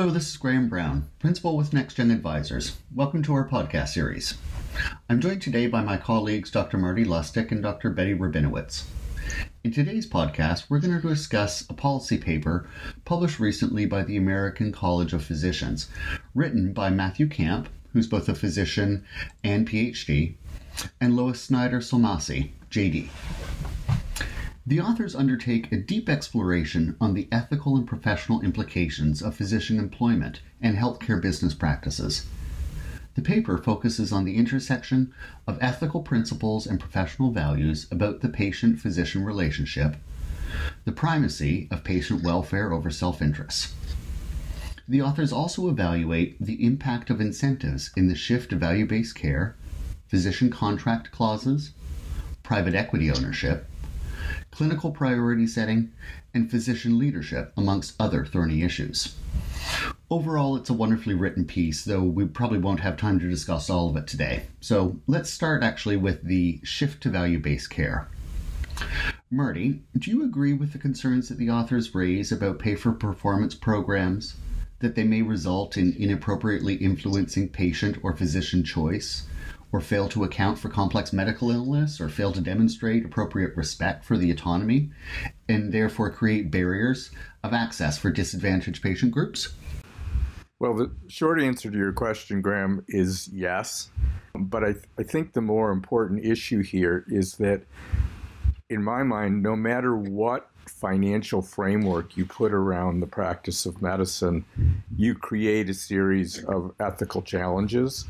Hello, this is Graham Brown, Principal with NextGen Advisors. Welcome to our podcast series. I'm joined today by my colleagues Dr. Marty Lustick and Dr. Betty Rabinowitz. In today's podcast, we're going to discuss a policy paper published recently by the American College of Physicians, written by Matthew Camp, who's both a physician and PhD, and Lois Snyder-Solmassi, JD. The authors undertake a deep exploration on the ethical and professional implications of physician employment and healthcare business practices. The paper focuses on the intersection of ethical principles and professional values about the patient-physician relationship, the primacy of patient welfare over self-interest. The authors also evaluate the impact of incentives in the shift to value-based care, physician contract clauses, private equity ownership, clinical priority setting, and physician leadership, amongst other thorny issues. Overall, it's a wonderfully written piece, though we probably won't have time to discuss all of it today. So let's start actually with the shift to value-based care. Marty, do you agree with the concerns that the authors raise about pay-for-performance programs, that they may result in inappropriately influencing patient or physician choice, or fail to account for complex medical illness, or fail to demonstrate appropriate respect for the autonomy, and therefore create barriers of access for disadvantaged patient groups? Well, the short answer to your question, Graham, is yes. But I think the more important issue here is that, in my mind, no matter what financial framework you put around the practice of medicine, you create a series of ethical challenges.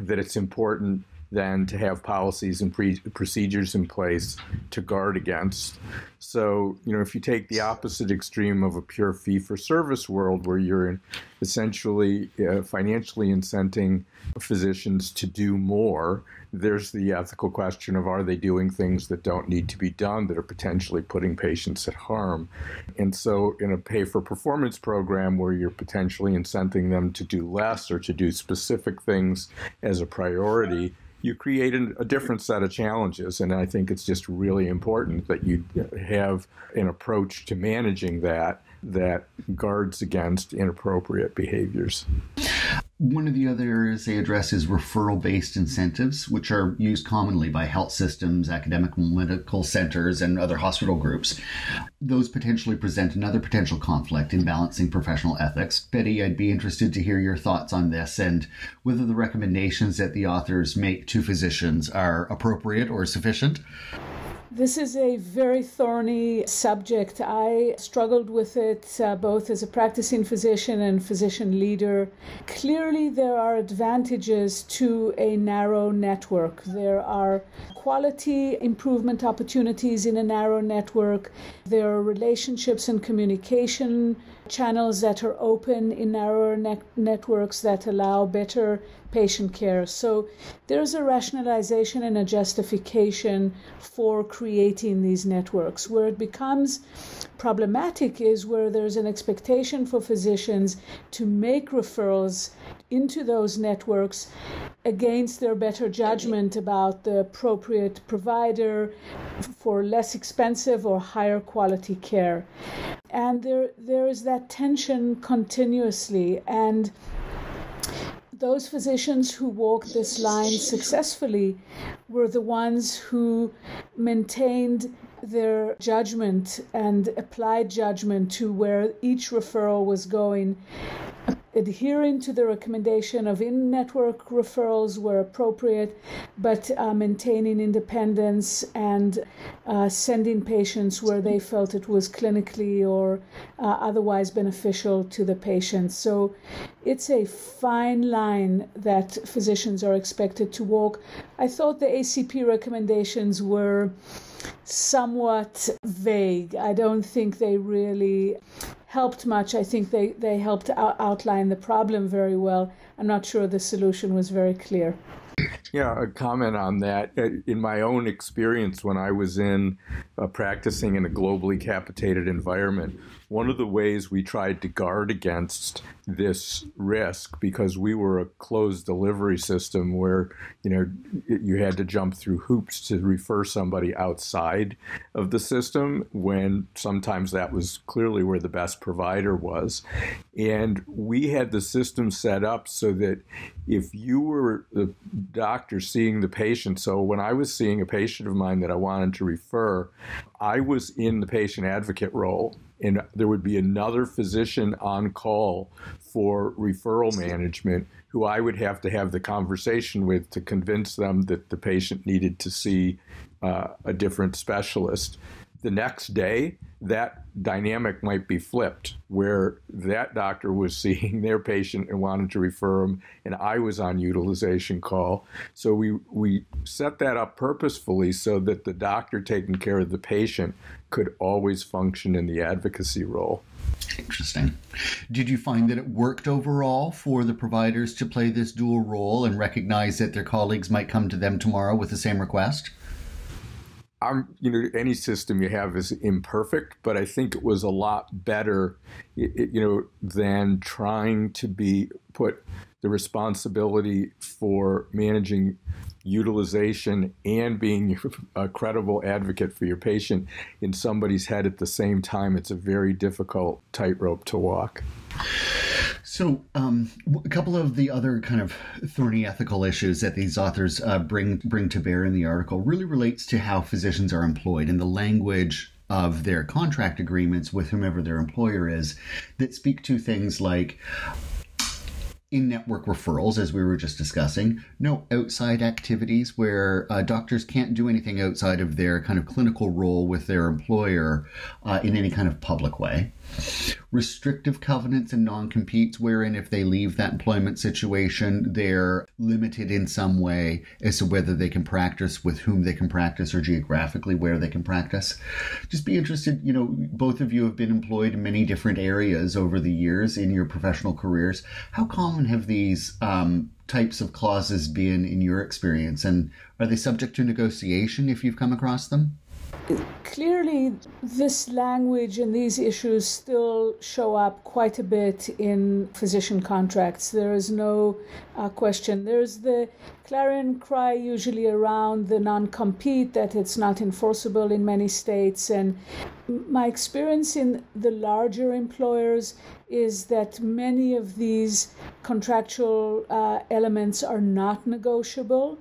That it's important then to have policies and procedures in place to guard against. So, you know, if you take the opposite extreme of a pure fee-for-service world where you're essentially financially incenting physicians to do more, there's the ethical question of, are they doing things that don't need to be done that are potentially putting patients at harm? And so in a pay-for-performance program where you're potentially incenting them to do less or to do specific things as a priority, you create a different set of challenges. And I think it's just really important that you have an approach to managing that that guards against inappropriate behaviors. One of the other areas they address is referral-based incentives, which are used commonly by health systems, academic and medical centers, and other hospital groups. Those potentially present another potential conflict in balancing professional ethics. Betty, I'd be interested to hear your thoughts on this and whether the recommendations that the authors make to physicians are appropriate or sufficient. This is a very thorny subject. I struggled with it both as a practicing physician and physician leader. Clearly, there are advantages to a narrow network. There are quality improvement opportunities in a narrow network. There are relationships and communication channels that are open in narrower networks that allow better patient care. So there's a rationalization and a justification for creating these networks. Where it becomes problematic is where there's an expectation for physicians to make referrals into those networks against their better judgment about the appropriate provider for less expensive or higher quality care. And there is that tension continuously. And those physicians who walked this line successfully were the ones who maintained their judgment and applied judgment to where each referral was going, adhering to the recommendation of in-network referrals where appropriate, but maintaining independence and sending patients where they felt it was clinically or otherwise beneficial to the patient. So it's a fine line that physicians are expected to walk. I thought the ACP recommendations were somewhat vague. I don't think they really helped much. I think they helped outline the problem very well. I'm not sure the solution was very clear. Yeah, a comment on that. In my own experience, when I was in practicing in a globally capitated environment, one of the ways we tried to guard against this risk, because we were a closed delivery system where, you know, you had to jump through hoops to refer somebody outside of the system, when sometimes that was clearly where the best provider was. And we had the system set up so that if you were the doctor seeing the patient, so when I was seeing a patient of mine that I wanted to refer, I was in the patient advocate role, and there would be another physician on call for referral management who I would have to have the conversation with to convince them that the patient needed to see a different specialist. The next day, that dynamic might be flipped, where that doctor was seeing their patient and wanted to refer them, and I was on utilization call. So we set that up purposefully so that the doctor taking care of the patient could always function in the advocacy role. Interesting. Did you find that it worked overall for the providers to play this dual role and recognize that their colleagues might come to them tomorrow with the same request? You know, any system you have is imperfect, but I think it was a lot better, you know, than trying to put the responsibility for managing utilization and being a credible advocate for your patient in somebody's head at the same time. It's a very difficult tightrope to walk. So a couple of the other kind of thorny ethical issues that these authors bring to bear in the article really relates to how physicians are employed and the language of their contract agreements with whomever their employer is, that speak to things like in-network referrals, as we were just discussing, no outside activities where doctors can't do anything outside of their kind of clinical role with their employer in any kind of public way. Restrictive covenants and non-competes, wherein if they leave that employment situation, they're limited in some way as to whether they can practice, with whom they can practice, or geographically where they can practice. Just be interested, you know, both of you have been employed in many different areas over the years in your professional careers. How common have these types of clauses been in your experience, and are they subject to negotiation if you've come across them? Clearly, this language and these issues still show up quite a bit in physician contracts. There is no question. There's the clarion cry usually around the non-compete, that it's not enforceable in many states. And my experience in the larger employers is that many of these contractual elements are not negotiable,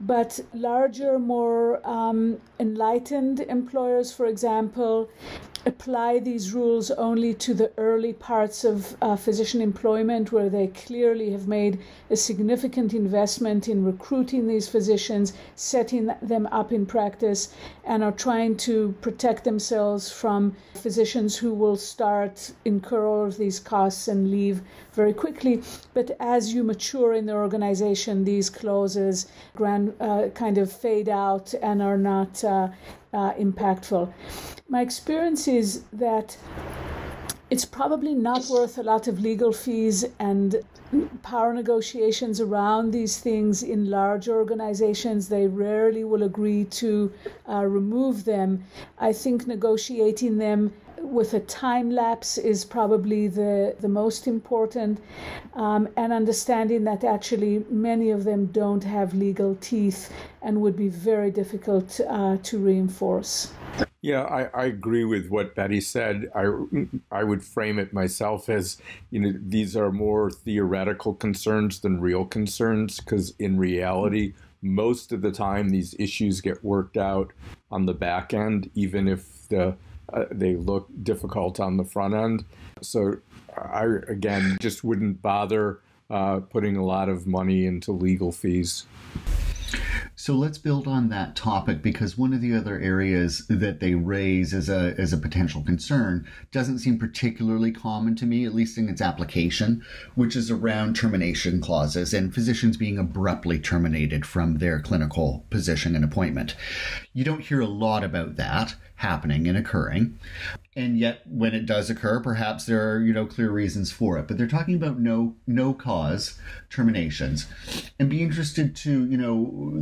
but larger, more enlightened employers, for example, apply these rules only to the early parts of physician employment, where they clearly have made a significant investment in recruiting these physicians, setting them up in practice, and are trying to protect themselves from physicians who will incur all of these costs and leave very quickly. But as you mature in the organization, these clauses kind of fade out and are not impactful. My experience is that it's probably not worth a lot of legal fees and power negotiations around these things in large organizations. They rarely will agree to remove them. I think negotiating them with a time lapse is probably the most important, and understanding that actually many of them don't have legal teeth and would be very difficult to reinforce. Yeah, I agree with what Betty said. I would frame it myself as, you know, these are more theoretical concerns than real concerns, because in reality, most of the time these issues get worked out on the back end, even if they look difficult on the front end. So I, again, just wouldn't bother putting a lot of money into legal fees. So let's build on that topic, because one of the other areas that they raise as a potential concern doesn't seem particularly common to me, at least in its application, which is around termination clauses and physicians being abruptly terminated from their clinical position and appointment. You don't hear a lot about that happening and occurring. And yet when it does occur, perhaps there are, clear reasons for it. But they're talking about no cause terminations, and be interested to,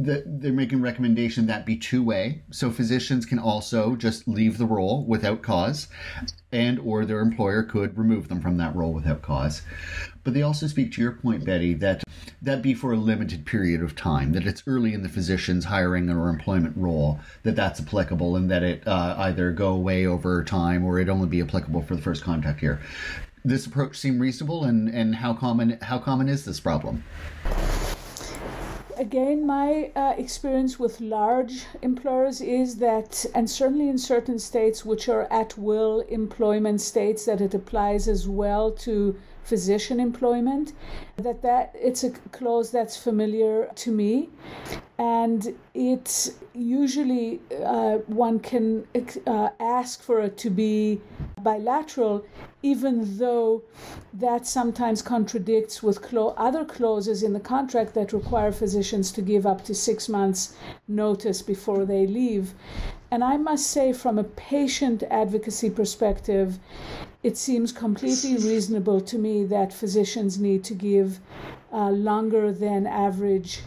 that they're making recommendation that be two-way. So physicians can also just leave the role without cause, and or their employer could remove them from that role without cause. But they also speak to your point, Betty, that be for a limited period of time, that it's early in the physician's hiring or employment role that that's applicable, and that it either go away over time or it only be applicable for the first contact year. This approach seemed reasonable, and how common is this problem? Again, my experience with large employers is that, and certainly in certain states which are at-will employment states, that it applies as well to physician employment, that it's a clause that's familiar to me. And it's usually one can ask for it to be bilateral, even though that sometimes contradicts with other clauses in the contract that require physicians to give up to 6 months notice before they leave. And I must say, from a patient advocacy perspective, it seems completely reasonable to me that physicians need to give longer than average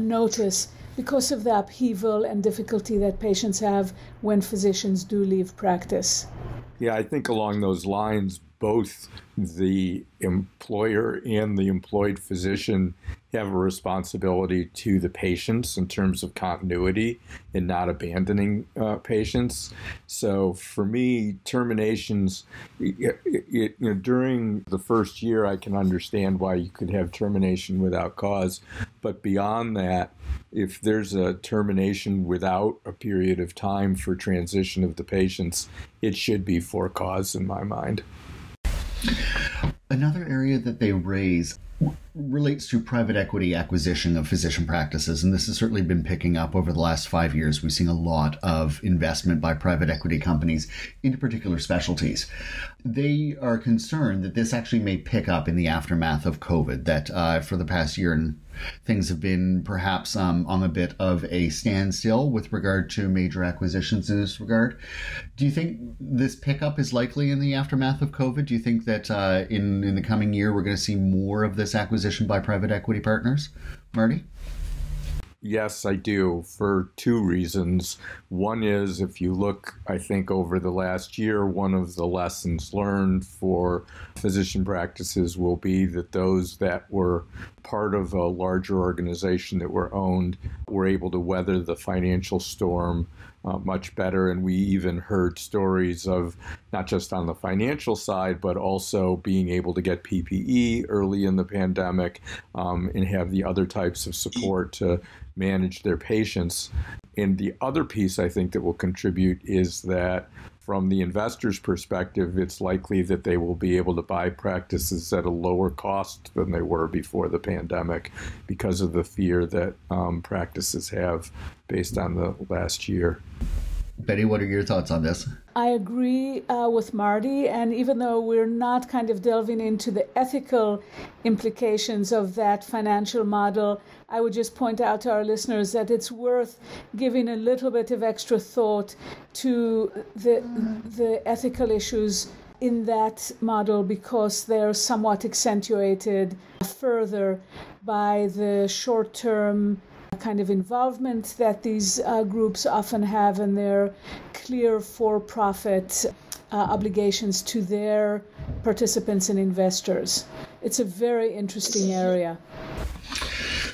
notice because of the upheaval and difficulty that patients have when physicians do leave practice. Yeah, I think along those lines, both the employer and the employed physician have a responsibility to the patients in terms of continuity and not abandoning patients. So for me, terminations, during the first year, I can understand why you could have termination without cause. But beyond that, if there's a termination without a period of time for transition of the patients, it should be for cause in my mind. Another area that they raise relates to private equity acquisition of physician practices, and this has certainly been picking up over the last 5 years. We've seen a lot of investment by private equity companies into particular specialties. They are concerned that this actually may pick up in the aftermath of COVID, that for the past year and things have been perhaps on a bit of a standstill with regard to major acquisitions in this regard. Do you think this pickup is likely in the aftermath of COVID? Do you think that in the coming year we're going to see more of this acquisition by private equity partners? Marty? Yes, I do, for two reasons. One is, if you look, I think, over the last year, one of the lessons learned for physician practices will be that those that were part of a larger organization that were owned were able to weather the financial storm much better. And we even heard stories of not just on the financial side, but also being able to get PPE early in the pandemic and have the other types of support to manage their patients. And the other piece I think that will contribute is that from the investor's perspective, it's likely that they will be able to buy practices at a lower cost than they were before the pandemic because of the fear that practices have based on the last year. Betty, what are your thoughts on this? I agree with Marty, and even though we're not kind of delving into the ethical implications of that financial model, I would just point out to our listeners that it's worth giving a little bit of extra thought to the ethical issues in that model, because they're somewhat accentuated further by the short-term kind of involvement that these groups often have in their clear for-profit obligations to their participants and investors. It's a very interesting area.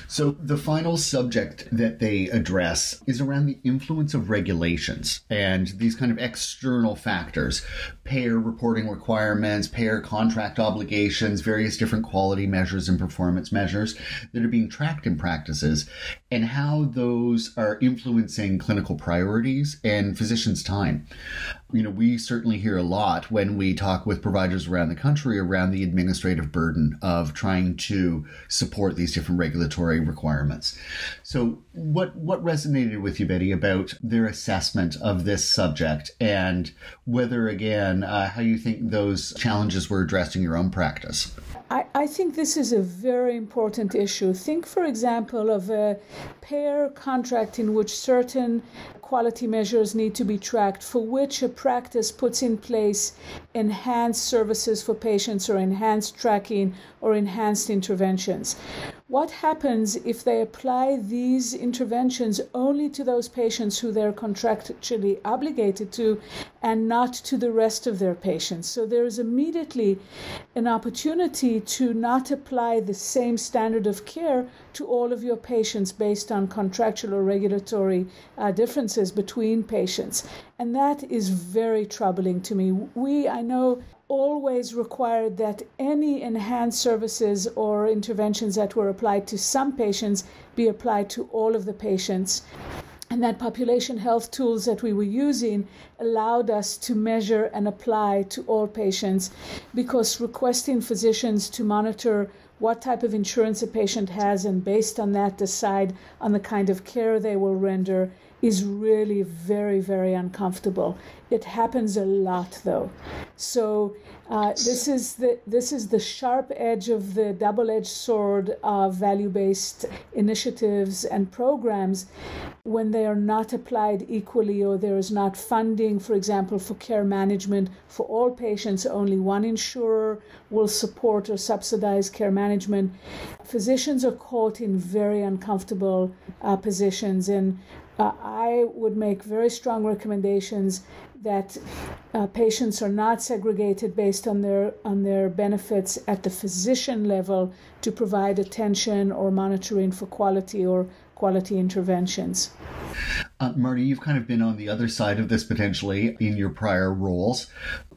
So the final subject that they address is around the influence of regulations and these kind of external factors, payer reporting requirements, payer contract obligations, various different quality measures and performance measures that are being tracked in practices, and how those are influencing clinical priorities and physicians' time. We certainly hear a lot when we talk with providers around the country around the administrative burden of trying to support these different regulatory dietary requirements. So what resonated with you, Betty, about their assessment of this subject and whether, again, how you think those challenges were addressed in your own practice? I think this is a very important issue. Think, for example, of a payer contract in which certain quality measures need to be tracked, for which a practice puts in place enhanced services for patients or enhanced tracking or enhanced interventions. What happens if they apply these interventions only to those patients who they're contractually obligated to and not to the rest of their patients? So there is immediately an opportunity to not apply the same standard of care to all of your patients based on contractual or regulatory differences between patients. And that is very troubling to me. We, I know, always required that any enhanced services or interventions that were applied to some patients be applied to all of the patients. And that population health tools that we were using allowed us to measure and apply to all patients, because requesting physicians to monitor what type of insurance a patient has and based on that decide on the kind of care they will render is really very, very uncomfortable. It happens a lot, though. So this is the sharp edge of the double-edged sword of value-based initiatives and programs when they are not applied equally, or there is not funding, for example, for care management for all patients. Only one insurer will support or subsidize care management. Physicians are caught in very uncomfortable positions, and I would make very strong recommendations that patients are not segregated based on their benefits at the physician level to provide attention or monitoring for quality or quality interventions. Marty, you've kind of been on the other side of this potentially in your prior roles.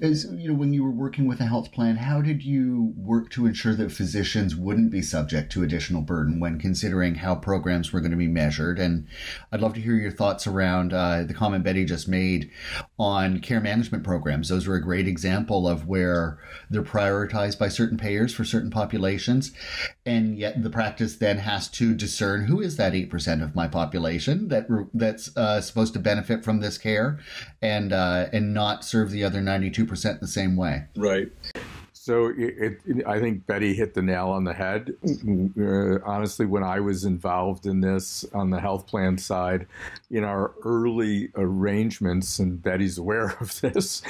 As you know, when you were working with a health plan, how did you work to ensure that physicians wouldn't be subject to additional burden when considering how programs were going to be measured? And I'd love to hear your thoughts around the comment Betty just made on care management programs. Those were a great example of where they're prioritized by certain payers for certain populations, and yet the practice then has to discern who is that 8% of my population that's supposed to benefit from this care, and not serve the other 92% the same way. Right. So I think Betty hit the nail on the head. Honestly, when I was involved in this on the health plan side, in our early arrangements, and Betty's aware of this,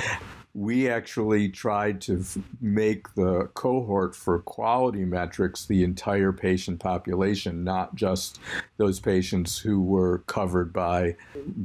we actually tried to make the cohort for quality metrics the entire patient population, not just those patients who were covered by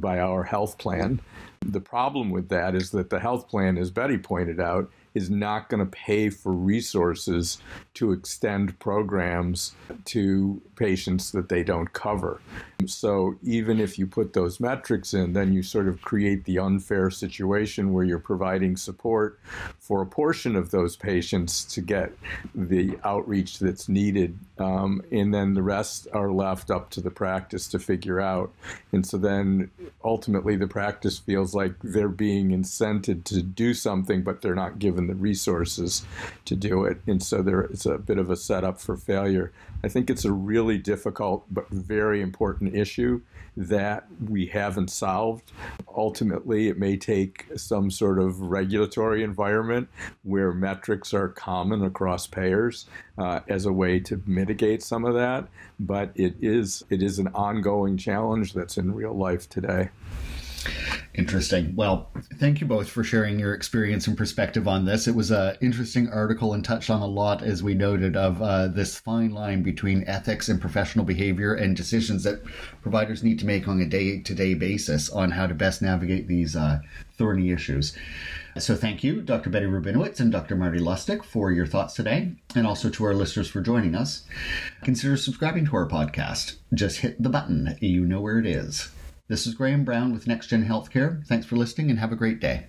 our health plan. The problem with that is that the health plan, as Betty pointed out, is not going to pay for resources to extend programs to patients that they don't cover. So even if you put those metrics in, then you sort of create the unfair situation where you're providing support for a portion of those patients to get the outreach that's needed, and then the rest are left up to the practice to figure out. And so then ultimately the practice feels like they're being incented to do something, but they're not given the resources to do it. And so there is a bit of a setup for failure. I think it's a really difficult but very important issue that we haven't solved. Ultimately, it may take some sort of regulatory environment where metrics are common across payers as a way to mitigate some of that. But it is an ongoing challenge that's in real life today. Interesting. Well, thank you both for sharing your experience and perspective on this. It was an interesting article and touched on a lot, as we noted, of this fine line between ethics and professional behavior and decisions that providers need to make on a day-to-day basis on how to best navigate these thorny issues. So thank you, Dr. Betty Rabinowitz and Dr. Marty Lustick, for your thoughts today, and also to our listeners for joining us. Consider subscribing to our podcast. Just hit the button. You know where it is. This is Graham Brown with NextGen Healthcare. Thanks for listening and have a great day.